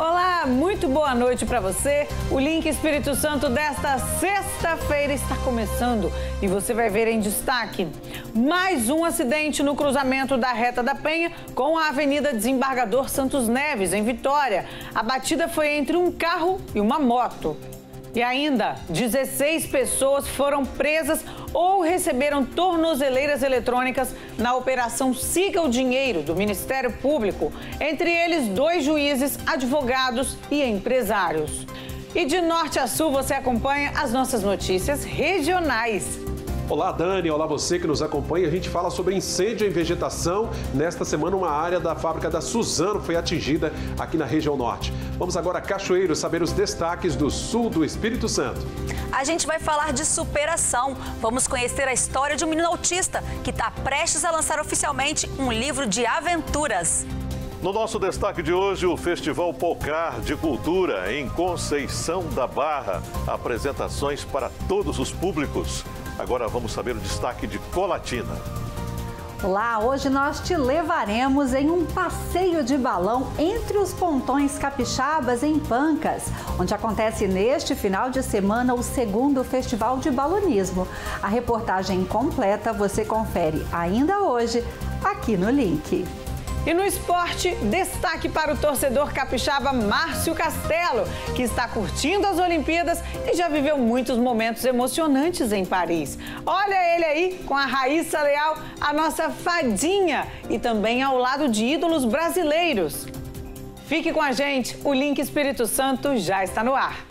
Olá, muito boa noite para você. O Link Espírito Santo desta sexta-feira está começando e você vai ver em destaque mais um acidente no cruzamento da Reta da Penha com a Avenida Desembargador Santos Neves, em Vitória. A batida foi entre um carro e uma moto. E ainda, 16 pessoas foram presas ou receberam tornozeleiras eletrônicas na Operação Siga o Dinheiro, do Ministério Público. Entre eles, 2 juízes, advogados e empresários. E de norte a sul, você acompanha as nossas notícias regionais. Olá, Dani. Olá, você que nos acompanha. A gente fala sobre incêndio em vegetação. Nesta semana, uma área da fábrica da Suzano foi atingida aqui na região norte. Vamos agora a Cachoeiro saber os destaques do sul do Espírito Santo. A gente vai falar de superação. Vamos conhecer a história de um menino autista que está prestes a lançar oficialmente um livro de aventuras. No nosso destaque de hoje, o Festival Pocar de Cultura em Conceição da Barra. Apresentações para todos os públicos. Agora vamos saber o destaque de Colatina. Lá, hoje nós te levaremos em um passeio de balão entre os pontões capixabas em Pancas, onde acontece neste final de semana o segundo Festival de Balonismo. A reportagem completa você confere ainda hoje aqui no Link. E no esporte, destaque para o torcedor capixaba Márcio Castelo, que está curtindo as Olimpíadas e já viveu muitos momentos emocionantes em Paris. Olha ele aí com a Raíssa Leal, a nossa fadinha, e também ao lado de ídolos brasileiros. Fique com a gente, o Link Espírito Santo já está no ar.